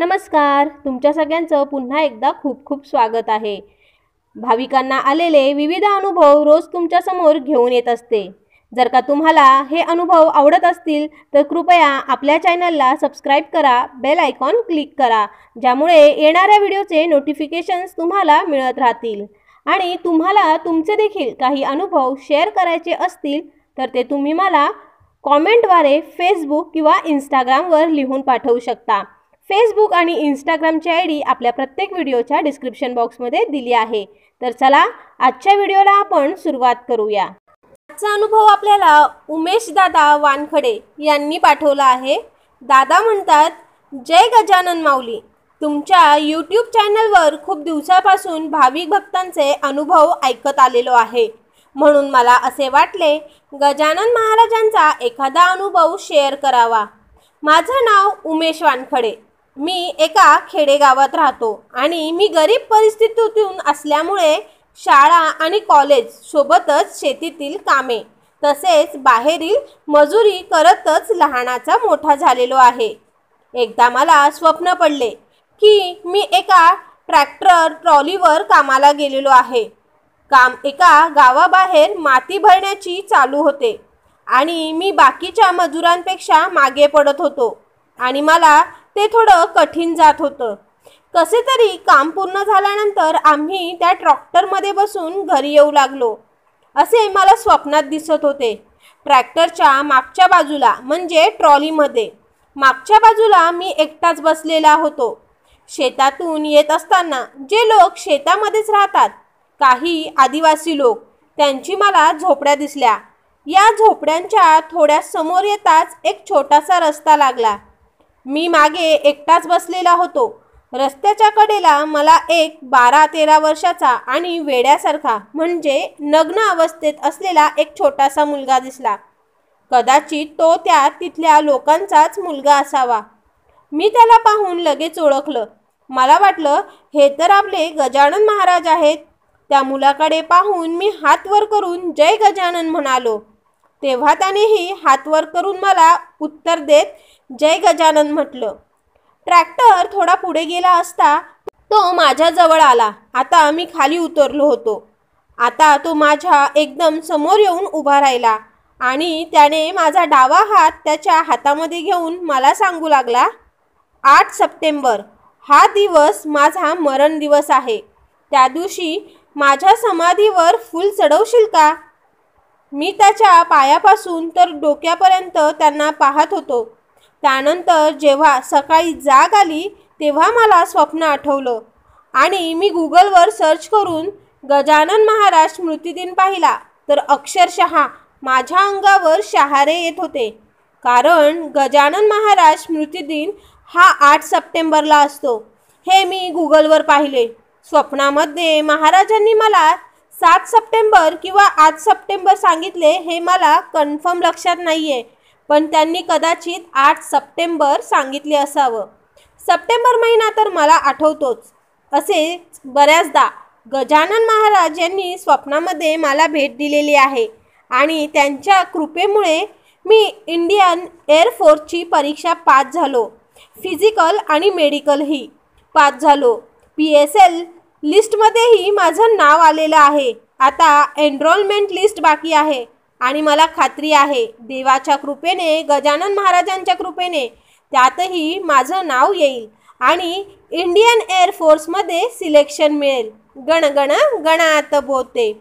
नमस्कार, तुमच्या सगळ्यांचं पुन्हा एकदा खूप खूप स्वागत आहे। भाविकांना आलेले विविध अनुभव रोज तुमच्या समोर घेऊन येत असते। जर का तुम्हाला हे अनुभव आवडत असतील तर कृपया आपल्या चॅनलला सबस्क्राइब करा, बेल आयकॉन क्लिक करा, ज्यामुळे येणाऱ्या व्हिडिओचे नोटिफिकेशन्स तुम्हाला मिळत राहतील। आणि तुम्हाला तुमचे देखील काही अनुभव शेअर करायचे असतील तर ते तुम्ही मला कॉमेंटद्वारे फेसबुक किंवा इंस्टाग्रामवर लिहून पाठवू शकता। फेसबुक आणि इंस्टाग्रामची आयडी आपल्या प्रत्येक व्हिडिओच्या डिस्क्रिप्शन बॉक्समध्ये दिली आहे। तर चला आजच्या व्हिडिओला आपण सुरुवात करूया। आजचा अनुभव आपल्याला उमेश दादा वानखडे यांनी पाठवला आहे। दादा म्हणतात, जय गजानन माऊली, तुमच्या यूट्यूब चॅनलवर खूप दिवसापासून भाविक भक्तांचे अनुभव ऐकत आलेलो आहे, म्हणून मला असे वाटले गजानन महाराजांचा एखादा अनुभव शेअर करावा। माझं नाव उमेश वानखडे, मी एका खेडेगावात राहतो आणि मी गरीब परिस्थितीतून असल्यामुळे शाळा आणि कॉलेज सोबतच शेतीतील कामे तसेच बाहेरील मजुरी करतच लहानाचा मोठा झालेलो आहे। एकदा मला स्वप्न पडले की मी एका ट्रॅक्टर ट्रॉलीवर कामाला गेलेलो आहे। काम एका गावाबाहेर माती भरण्याची चालू होते आणि मी बाकीच्या मजुरांपेक्षा मागे पडत होतो आणि मला ते थोडं कठीण जात होतं। कसे तरी काम पूर्ण झाल्यानंतर आम्ही त्या ट्रॅक्टरमध्ये बसून घरी येऊ लागलो असे मला स्वप्नात दिसत होते। ट्रॅक्टरच्या मागच्या बाजूला म्हणजे ट्रॉलीमध्ये मागच्या बाजूला मी एकटाच बसलेला होतो। शेतातून येत असताना जे लोक शेतामध्येच राहतात, काही आदिवासी लोक, त्यांची मला झोपड्या दिसल्या। या झोपड्यांच्या थोड्या समोर येताच एक छोटासा रस्ता लागला। मी मागे एकटाच बसलेला होतो। रस्त्याच्या कडेला मला एक 12-13 वर्षाचा आणि वेड्यासारखा म्हणजे नग्न अवस्थेत असलेला एक छोटासा मुलगा दिसला। कदाचित तो त्या तिथल्या लोकांचाच मुलगा असावा। मी त्याला पाहून लगेच ओळखलं। मला वाटलं हे तर आपले गजानन महाराज आहेत। त्या मुलाकडे पाहून मी हात वर करून जय गजानन म्हणालो, तेव्हा त्यानेही हात वर करून मला उत्तर देत जय गजानन म्हटलं। ट्रॅक्टर थोडा पुढे गेला असता तो माझ्याजवळ आला। आता मी खाली उतरलो होतो। आता तो माझ्या एकदम समोर येऊन उभा राहिला आणि त्याने माझा डावा हात त्याच्या हातामध्ये घेऊन मला सांगू लागला, 8 सप्टेंबर हा दिवस माझा मरण दिवस आहे। त्या दिवशी माझ्या समाधीवर फूल चढवशील का? मी त्याच्या पायापासून तर डोक्यापर्यंत त्यांना पाहत होतो। त्यानंतर जेव्हा सकाळी जाग आली तेव्हा मला स्वप्न आठवलं आणि मी गुगलवर सर्च करून गजानन महाराज स्मृतिदिन पाहिला तर अक्षरशः माझ्या अंगावर शहारे येत होते, कारण गजानन महाराज स्मृतिदिन हा 8 सप्टेंबरला असतो हे मी गुगलवर पाहिले। स्वप्नामध्ये महाराजांनी मला 7 सप्टेंबर किंवा 8 सप्टेंबर सांगितले हे मला कन्फर्म लक्षात नाही आहे, पण त्यांनी कदाचित 8 सप्टेंबर सांगितले असावं। सप्टेंबर महिना तर मला आठवतोच। असे बऱ्याचदा गजानन महाराज यांनी स्वप्नामध्ये मला भेट दिलेली आहे आणि त्यांच्या कृपेमुळे मी इंडियन एअर फोर्सची परीक्षा पास झालो, फिजिकल आणि मेडिकलही पास झालो, PSL लिस्टमध्येही माझं नाव आलेलं आहे। आता एनरोलमेंट लिस्ट बाकी आहे आणि मला खात्री आहे देवाच्या कृपेने, गजानन महाराजांच्या कृपेने त्यातही माझं नाव येईल आणि इंडियन एअर फोर्समध्ये सिलेक्शन मिळेल। गण गण गणात बोते,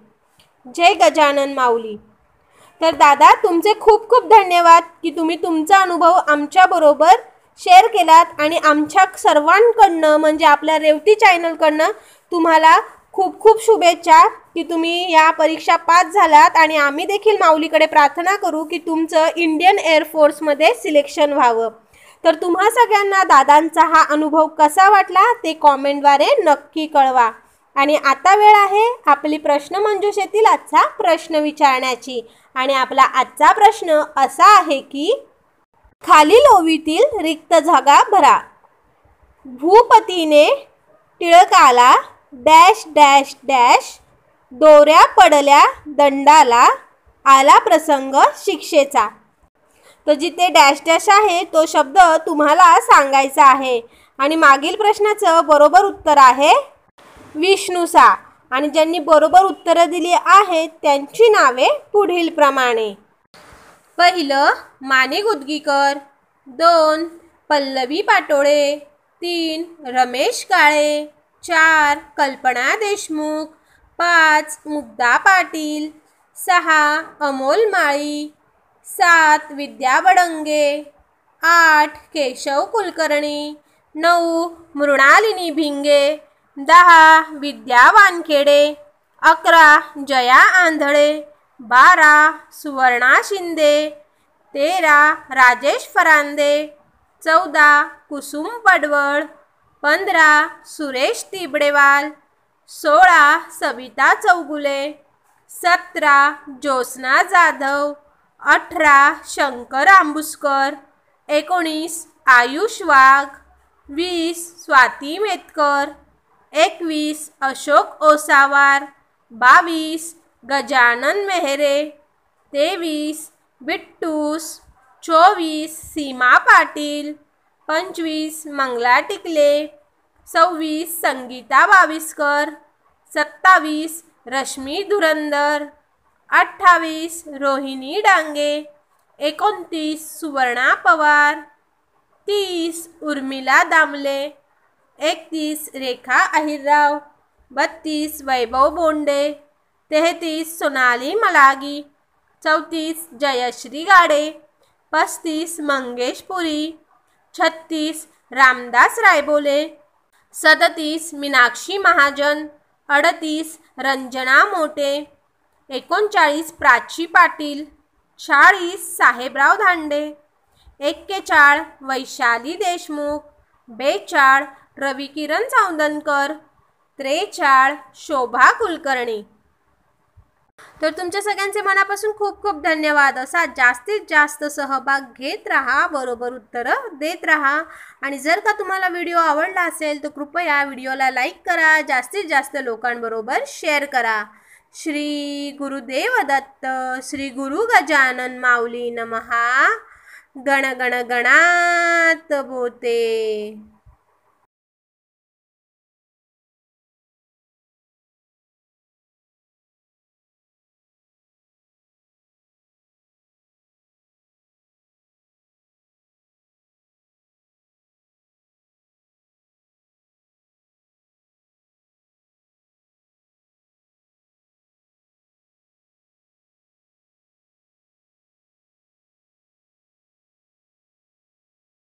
जय गजानन माऊली। तर दादा, तुमचे खूप खूप धन्यवाद की तुम्ही तुमचा अनुभव आमच्याबरोबर शेअर केलात आणि आमच्या सर्वांकडनं म्हणजे आपल्या रेवती चॅनलकडनं तुम्हाला खूप खूप शुभेच्छा की तुम्ही या परीक्षा पास झालात आणि आम्ही देखील माऊलीकडे प्रार्थना करू की तुमचं इंडियन एअर फोर्समध्ये सिलेक्शन व्हावं। तर तुम्हा सगळ्यांना दादांचा हा अनुभव कसा वाटला ते कॉमेंटद्वारे नक्की कळवा। आणि आता वेळ आहे आपली प्रश्न मंजुषेतील आजचा प्रश्न विचारण्याची आणि आपला आजचा प्रश्न असा आहे की खालील ओवीतील रिक्त जागा भरा। भूपतीने टिळकाला डॅश डॅश डॅश दोऱ्या पडल्या दंडाला आला प्रसंग शिक्षेचा। तर जिथे डॅश डॅश आहे तो शब्द तुम्हाला सांगायचा आहे आणि मागील प्रश्नाचं बरोबर उत्तर आहे विष्णुसा। आणि ज्यांनी बरोबर उत्तर दिली आहेत त्यांची नावे पुढील प्रमाणे। पहिलं माणिक उद्गीकर, 2 पल्लवी पाटोळे, 3 रमेश काळे, 4 कल्पना देशमुख, 5 मुग्धा पाटील, 6 अमोल माळी, 7 विद्या बडंगे, 8 केशव कुलकर्णी, 9 मृणालिनी भिंगे, 10 विद्या वानखेडे, 11 जया आंधळे, 12 सुवर्णा शिंदे, 13 राजेश फरांदे, 14 कुसुम पडवळ, 15 सुरेश तिबडेवाल, 16 सविता चौगुले, 17 ज्योत्स्ना जाधव, 18 शंकर आंबुस्कर, 19 आयुष वाघ, 20 स्वाती मेतकर, 21 अशोक ओसावार, 22 गजानन मेहरे, 23 बिट्टूस, 24 सीमा पाटील, 25 मंगला टिकले, 26 संगीता बाविस्कर, 27 रश्मी धुरंधर, 28 रोहिणी डांगे, 29 सुवर्णा पवार, 30 उर्मिला दामले, 31 रेखा अहिरराव, 32 वैभव बोंडे, 33 सोनाली मलागी, 34 जयश्री गाडे, 35 मंगेश पुरी, 36 रामदास रायबोले, 37 मीनाक्षी महाजन, 38 रंजना मोटे, 39 प्राची पाटील, 40 साहेबराव धांडे, 41 वैशाली देशमुख, 42 रविकिरण सौंदनकर, 43 शोभा कुलकर्णी। तर तुमच्या सगळ्यांचे मनापासून खूप खूप धन्यवाद। असा जास्तीत जास्त सहभाग घेत राहा, बरोबर उत्तरं देत राहा। आणि जर का तुम्हाला व्हिडिओ आवडला असेल तर कृपया व्हिडिओला लाईक करा, जास्तीत जास्त लोकांबरोबर शेअर करा। श्री गुरुदेव दत्त, श्री गुरु गजानन माऊली नमः। गण गण गणात बोते।